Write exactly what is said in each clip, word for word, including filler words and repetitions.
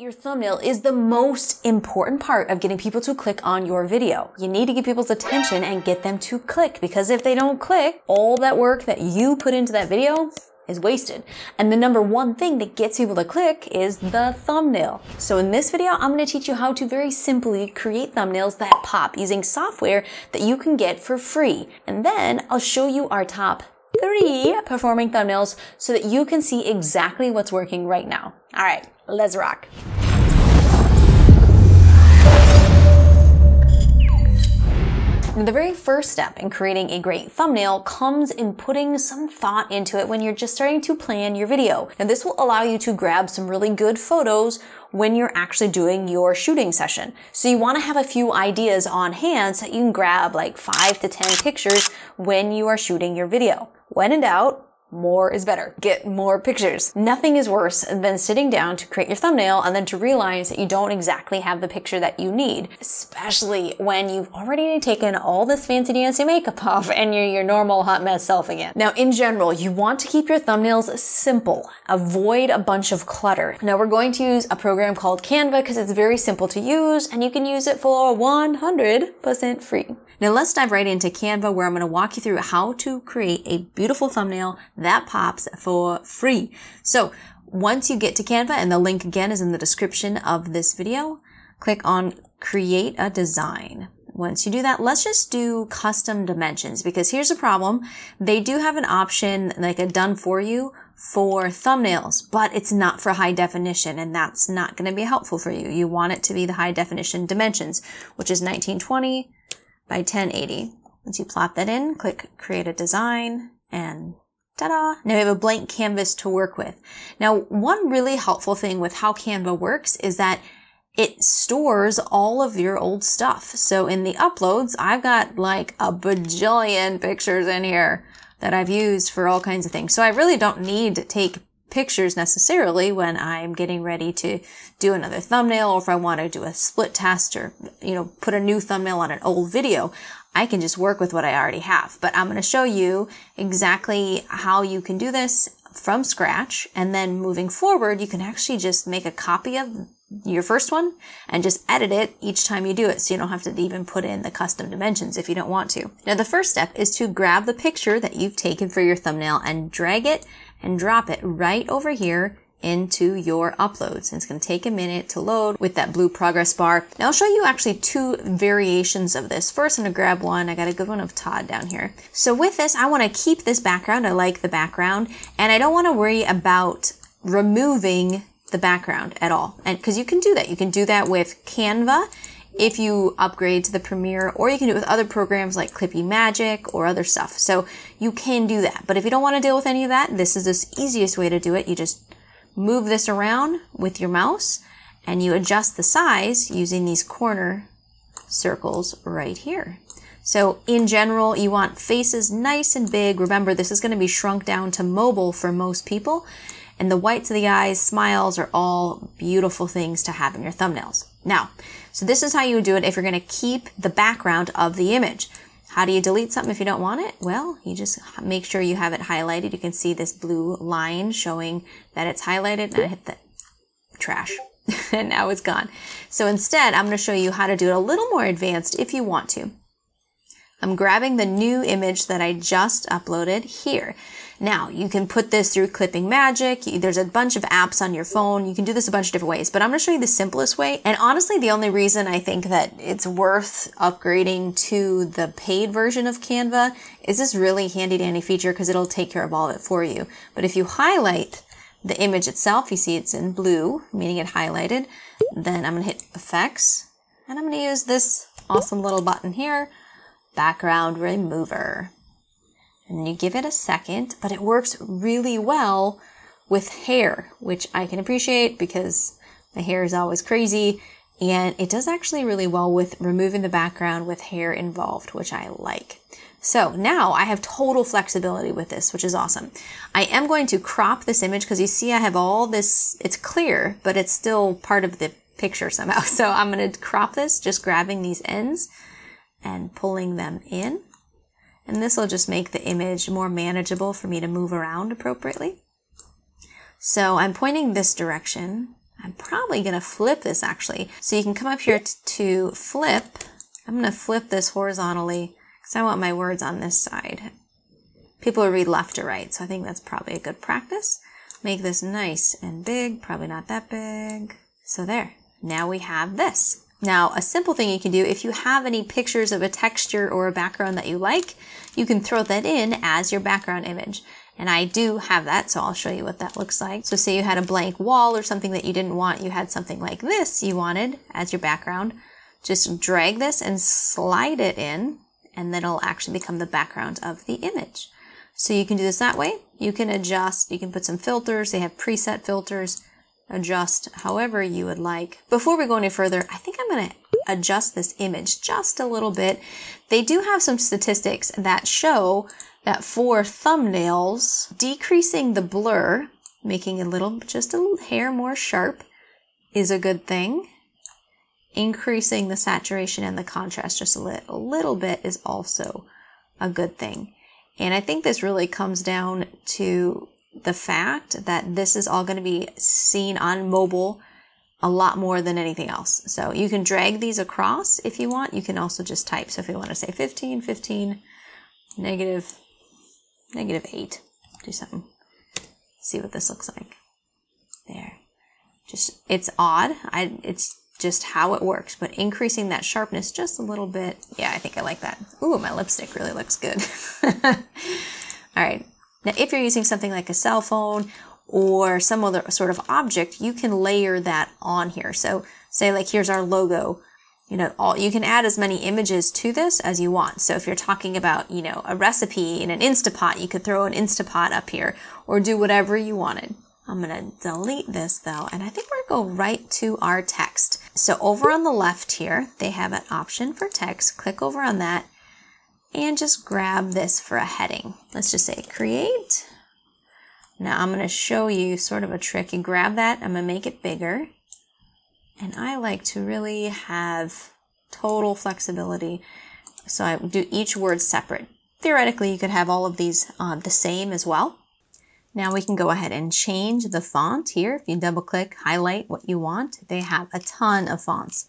your thumbnail is the most important part of getting people to click on your video. You need to get people's attention and get them to click, because if they don't click, all that work that you put into that video is wasted. And the number one thing that gets people to click is the thumbnail. So in this video, I'm going to teach you how to very simply create thumbnails that pop using software that you can get for free. And then I'll show you our top three performing thumbnails so that you can see exactly what's working right now. All right, let's rock. Now, the very first step in creating a great thumbnail comes in putting some thought into it when you're just starting to plan your video. Now, this will allow you to grab some really good photos when you're actually doing your shooting session. So you want to have a few ideas on hand so that you can grab like five to ten pictures when you are shooting your video. When in doubt, more is better. Get more pictures. Nothing is worse than sitting down to create your thumbnail and then to realize that you don't exactly have the picture that you need, especially when you've already taken all this fancy dancy makeup off and you're your normal hot mess self again. Now, in general, you want to keep your thumbnails simple. Avoid a bunch of clutter. Now, we're going to use a program called Canva because it's very simple to use and you can use it for one hundred percent free. Now, let's dive right into Canva, where I'm going to walk you through how to create a beautiful thumbnail that pops for free. So once you get to Canva, and the link again is in the description of this video, click on create a design. Once you do that, let's just do custom dimensions, because here's a problem. They do have an option like a done for you for thumbnails, but it's not for high definition, and that's not going to be helpful for you. You want it to be the high definition dimensions, which is nineteen twenty by ten eighty. Once you plop that in, click create a design, and ta-da! Now we have a blank canvas to work with. Now, one really helpful thing with how Canva works is that it stores all of your old stuff. So in the uploads, I've got like a bajillion pictures in here that I've used for all kinds of things. So I really don't need to take pictures necessarily when I'm getting ready to do another thumbnail, or if I want to do a split test, or, you know, put a new thumbnail on an old video. I can just work with what I already have, but I'm going to show you exactly how you can do this from scratch. And then moving forward, you can actually just make a copy of your first one and just edit it each time you do it. So you don't have to even put in the custom dimensions if you don't want to. Now, the first step is to grab the picture that you've taken for your thumbnail and drag it and drop it right over here into your uploads. And it's going to take a minute to load with that blue progress bar. Now, I'll show you actually two variations of this. First, I'm going to grab one. I got a good one of Todd down here. So with this, I want to keep this background. I like the background, and I don't want to worry about removing the background at all. And because you can do that. You can do that with Canva if you upgrade to the Premiere, or you can do it with other programs like Clipping Magic or other stuff. So you can do that. But if you don't want to deal with any of that, this is the easiest way to do it. You just move this around with your mouse, and you adjust the size using these corner circles right here. So in general, you want faces nice and big. Remember, this is going to be shrunk down to mobile for most people. And the whites of the eyes, smiles, are all beautiful things to have in your thumbnails. Now, so this is how you would do it if you're going to keep the background of the image. How do you delete something if you don't want it? Well, you just make sure you have it highlighted. You can see this blue line showing that it's highlighted, and I hit the trash and now it's gone. So instead, I'm going to show you how to do it a little more advanced if you want to. I'm grabbing the new image that I just uploaded here. Now, you can put this through Clipping Magic. There's a bunch of apps on your phone. You can do this a bunch of different ways, but I'm going to show you the simplest way. And honestly, the only reason I think that it's worth upgrading to the paid version of Canva is this really handy dandy feature, because it'll take care of all of it for you. But if you highlight the image itself, you see it's in blue, meaning it highlighted. Then I'm going to hit effects, and I'm going to use this awesome little button here, background remover, and you give it a second, but it works really well with hair, which I can appreciate because my hair is always crazy, and it does actually really well with removing the background with hair involved, which I like. So now I have total flexibility with this, which is awesome. I am going to crop this image because you see I have all this, it's clear, but it's still part of the picture somehow. So I'm going to crop this, just grabbing these ends and pulling them in. And this will just make the image more manageable for me to move around appropriately. So I'm pointing this direction. I'm probably gonna flip this actually. So you can come up here to flip. I'm gonna flip this horizontally because I want my words on this side. People read left to right, so I think that's probably a good practice. Make this nice and big, probably not that big. So there, now we have this. Now, a simple thing you can do, if you have any pictures of a texture or a background that you like, you can throw that in as your background image. And I do have that, so I'll show you what that looks like. So say you had a blank wall or something that you didn't want, you had something like this you wanted as your background, just drag this and slide it in, and then it'll actually become the background of the image. So you can do this that way. You can adjust, you can put some filters, they have preset filters, adjust however you would like. Before we go any further, I think I'm gonna adjust this image just a little bit. They do have some statistics that show that for thumbnails, decreasing the blur, making it a little, just a hair more sharp is a good thing. Increasing the saturation and the contrast just a little, a little bit is also a good thing. And I think this really comes down to the fact that this is all going to be seen on mobile a lot more than anything else. So you can drag these across if you want. You can also just type. So if you want to say fifteen, fifteen, negative, negative eight, do something. See what this looks like. There. Just, it's odd. I, it's just how it works, but increasing that sharpness just a little bit. Yeah, I think I like that. Ooh, my lipstick really looks good. All right. Now, if you're using something like a cell phone or some other sort of object, you can layer that on here. So say like, here's our logo, you know, all, you can add as many images to this as you want. So if you're talking about, you know, a recipe in an Instapot, you could throw an Instapot up here or do whatever you wanted. I'm going to delete this though, and I think we're going to go right to our text. So over on the left here, they have an option for text. Click over on that and just grab this for a heading. Let's just say create. Now I'm going to show you sort of a trick. You grab that, I'm going to make it bigger. And I like to really have total flexibility. So I do each word separate. Theoretically, you could have all of these uh, the same as well. Now we can go ahead and change the font here. If you double click, highlight what you want. They have a ton of fonts.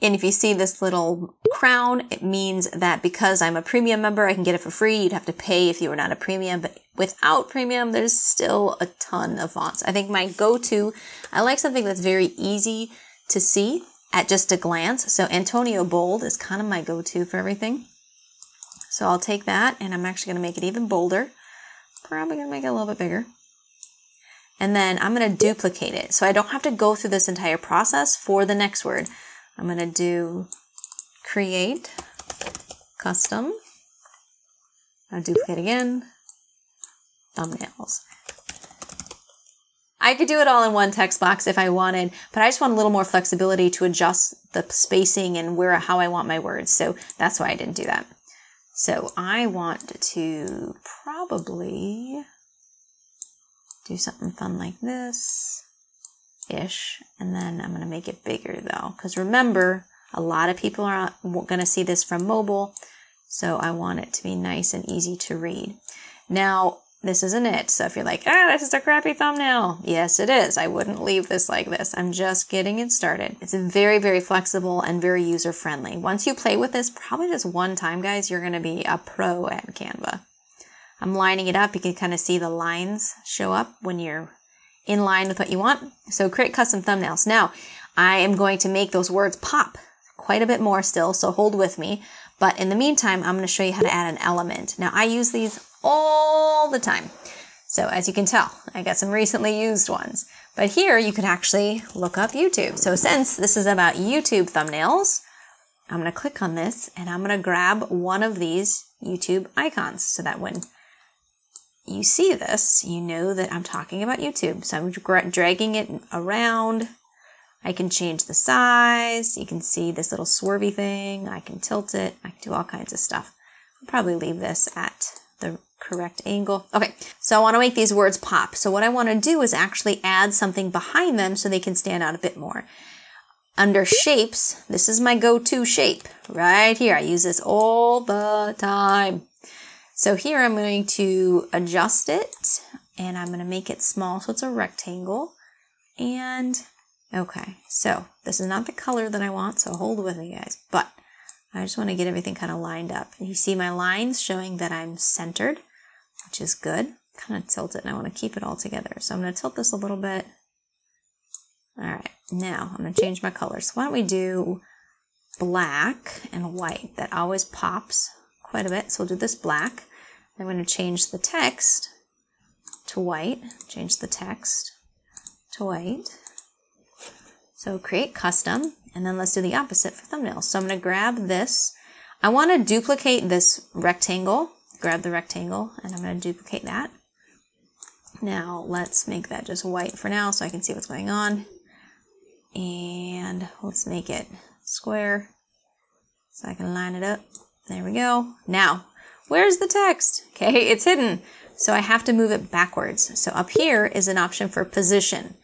And if you see this little crown, it means that because I'm a premium member, I can get it for free. You'd have to pay if you were not a premium, but without premium, there's still a ton of fonts. I think my go-to, I like something that's very easy to see at just a glance. So Antonio Bold is kind of my go-to for everything. So I'll take that and I'm actually going to make it even bolder. Probably going to make it a little bit bigger. And then I'm going to duplicate it. So I don't have to go through this entire process for the next word. I'm going to do create custom. I'll duplicate again. Thumbnails. I could do it all in one text box if I wanted, but I just want a little more flexibility to adjust the spacing and where how I want my words. So that's why I didn't do that. So I want to probably do something fun like this ish. And then I'm going to make it bigger though, because remember, a lot of people are going to see this from mobile. So I want it to be nice and easy to read. Now, this isn't it. So if you're like, ah, this is a crappy thumbnail. Yes, it is. I wouldn't leave this like this. I'm just getting it started. It's very, very flexible and very user friendly. Once you play with this, probably just one time, guys, you're going to be a pro at Canva. I'm lining it up. You can kind of see the lines show up when you're in line with what you want. So create custom thumbnails. Now I am going to make those words pop quite a bit more still. So hold with me. But in the meantime, I'm going to show you how to add an element. Now I use these all the time. So as you can tell, I got some recently used ones, but here you could actually look up YouTube. So since this is about YouTube thumbnails, I'm going to click on this and I'm going to grab one of these YouTube icons so that when you see this, you know that I'm talking about YouTube. So I'm dragging it around. I can change the size. You can see this little swirly thing. I can tilt it. I can do all kinds of stuff. I'll probably leave this at the correct angle. Okay, so I want to make these words pop. So what I want to do is actually add something behind them so they can stand out a bit more. Under shapes, this is my go-to shape right here. I use this all the time. So here I'm going to adjust it and I'm going to make it small so it's a rectangle. And okay, so this is not the color that I want, so hold with me, guys, but I just want to get everything kind of lined up. And you see my lines showing that I'm centered, which is good. Kind of tilt it, and I want to keep it all together. So I'm going to tilt this a little bit. All right, now I'm going to change my color. So why don't we do black and white? That always pops quite a bit. So we'll do this black. I'm going to change the text to white. Change the text to white. So create custom, and then let's do the opposite for thumbnails. So I'm going to grab this. I want to duplicate this rectangle. Grab the rectangle, and I'm going to duplicate that. Now let's make that just white for now so I can see what's going on. And let's make it square so I can line it up. There we go. Now, where's the text? Okay, it's hidden. So I have to move it backwards. So up here is an option for position.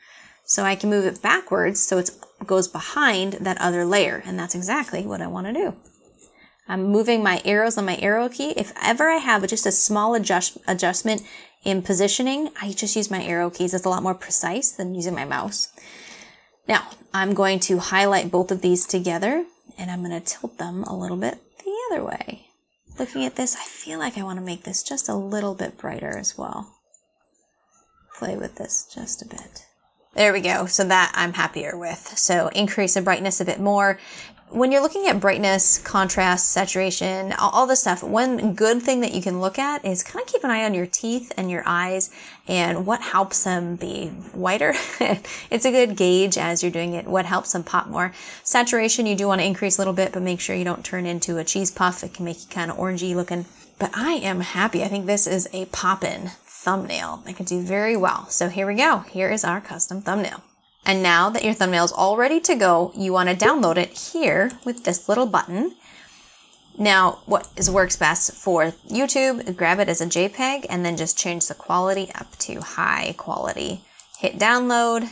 So I can move it backwards so it goes behind that other layer. And that's exactly what I want to do. I'm moving my arrows on my arrow key. If ever I have just a small adjust, adjustment in positioning, I just use my arrow keys. It's a lot more precise than using my mouse. Now, I'm going to highlight both of these together, and I'm going to tilt them a little bit the other way. Looking at this, I feel like I want to make this just a little bit brighter as well. Play with this just a bit. There we go. So that I'm happier with. So increase the brightness a bit more. When you're looking at brightness, contrast, saturation, all, all this stuff, one good thing that you can look at is kind of keep an eye on your teeth and your eyes and what helps them be whiter. It's a good gauge as you're doing it, what helps them pop more. Saturation, you do want to increase a little bit, but make sure you don't turn into a cheese puff. It can make you kind of orangey looking. But I am happy. I think this is a pop-in thumbnail. I can do very well. So here we go. Here is our custom thumbnail. And now that your thumbnail is all ready to go, you want to download it here with this little button. Now, what is works best for YouTube, grab it as a JPEG and then just change the quality up to high quality. Hit download.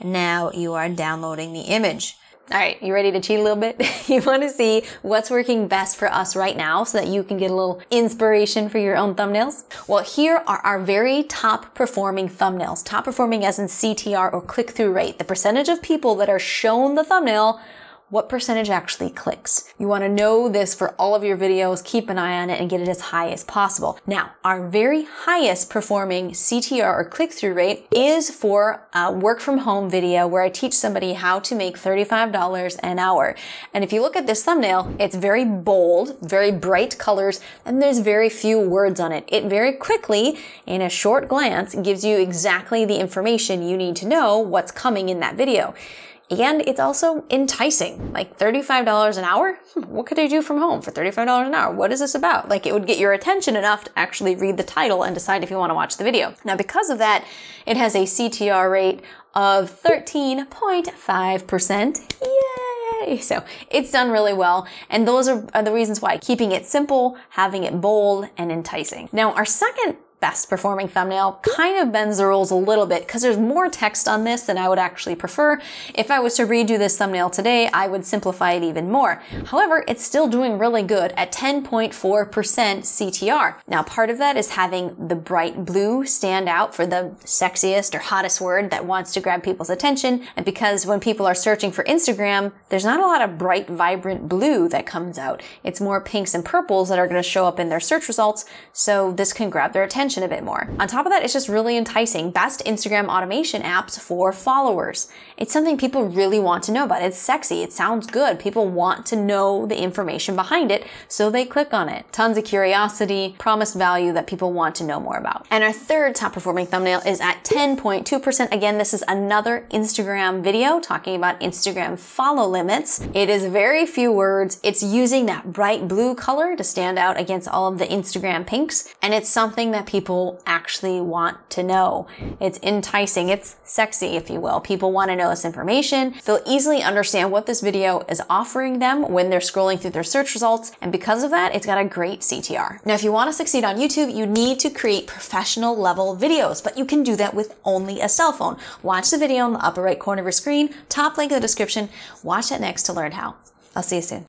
And now you are downloading the image. All right, you ready to cheat a little bit? You want to see what's working best for us right now so that you can get a little inspiration for your own thumbnails? Well, here are our very top performing thumbnails. Top performing as in C T R or click-through rate. The percentage of people that are shown the thumbnail, what percentage actually clicks. You want to know this for all of your videos, keep an eye on it and get it as high as possible. Now, our very highest performing C T R or click-through rate is for a work from home video where I teach somebody how to make thirty-five dollars an hour. And if you look at this thumbnail, it's very bold, very bright colors, and there's very few words on it. It very quickly, in a short glance, gives you exactly the information you need to know what's coming in that video. And it's also enticing, like thirty-five dollars an hour. What could I do from home for thirty-five dollars an hour? What is this about? Like it would get your attention enough to actually read the title and decide if you want to watch the video. Now, because of that, it has a C T R rate of thirteen point five percent. Yay! So it's done really well, and those are, are the reasons why. Keeping it simple, having it bold, and enticing. Now, our second best performing thumbnail kind of bends the rules a little bit because there's more text on this than I would actually prefer. If I was to redo this thumbnail today, I would simplify it even more. However, it's still doing really good at ten point four percent C T R. Now, part of that is having the bright blue stand out for the sexiest or hottest word that wants to grab people's attention, and because when people are searching for Instagram, there's not a lot of bright, vibrant blue that comes out. It's more pinks and purples that are going to show up in their search results, so this can grab their attention a bit more. On top of that, it's just really enticing. Best Instagram automation apps for followers. It's something people really want to know about. It's sexy. It sounds good. People want to know the information behind it, so they click on it. Tons of curiosity, promised value that people want to know more about. And our third top performing thumbnail is at ten point two percent. Again, this is another Instagram video talking about Instagram follow limits. It is very few words. It's using that bright blue color to stand out against all of the Instagram pinks, and it's something that people People actually want to know. It's enticing. It's sexy, if you will. People want to know this information. They'll easily understand what this video is offering them when they're scrolling through their search results. And because of that, it's got a great C T R. Now, if you want to succeed on YouTube, you need to create professional level videos, but you can do that with only a cell phone. Watch the video in the upper right corner of your screen, top link in the description. Watch that next to learn how. I'll see you soon.